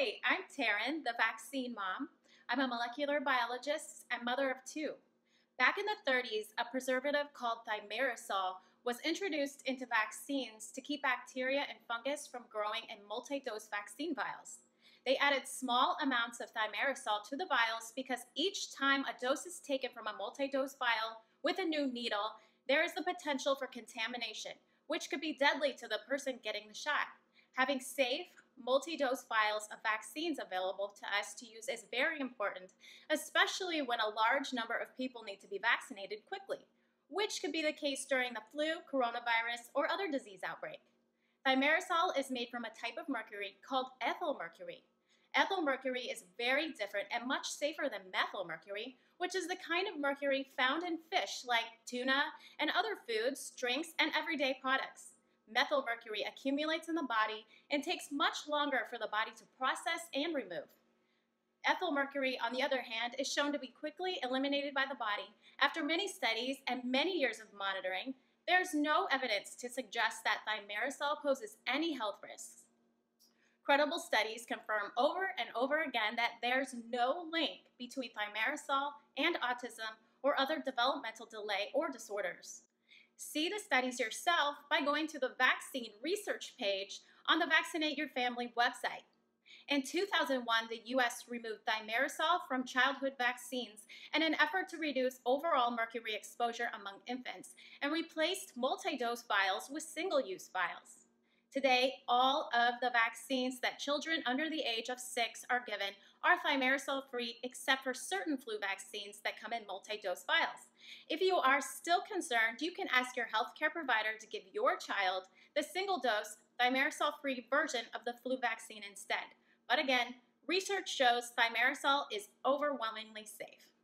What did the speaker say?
Hi, I'm Taryn, the vaccine mom. I'm a molecular biologist and mother of two. Back in the 30s, a preservative called thimerosal was introduced into vaccines to keep bacteria and fungus from growing in multi-dose vaccine vials. They added small amounts of thimerosal to the vials because each time a dose is taken from a multi-dose vial with a new needle, there is the potential for contamination, which could be deadly to the person getting the shot. Having safe, multi-dose vials of vaccines available to us to use is very important, especially when a large number of people need to be vaccinated quickly, which could be the case during the flu, coronavirus, or other disease outbreak. Thimerosal is made from a type of mercury called ethylmercury. Ethylmercury is very different and much safer than methylmercury, which is the kind of mercury found in fish like tuna and other foods, drinks, and everyday products. Methylmercury accumulates in the body and takes much longer for the body to process and remove. Ethylmercury, on the other hand, is shown to be quickly eliminated by the body. After many studies and many years of monitoring, there's no evidence to suggest that thimerosal poses any health risks. Credible studies confirm over and over again that there's no link between thimerosal and autism or other developmental delay or disorders. See the studies yourself by going to the vaccine research page on the Vaccinate Your Family website. In 2001, the U.S. removed thimerosal from childhood vaccines in an effort to reduce overall mercury exposure among infants and replaced multi-dose vials with single-use vials. Today, all of the vaccines that children under the age of 6 are given are thimerosal-free except for certain flu vaccines that come in multi-dose vials. If you are still concerned, you can ask your healthcare provider to give your child the single-dose thimerosal-free version of the flu vaccine instead. But again, research shows thimerosal is overwhelmingly safe.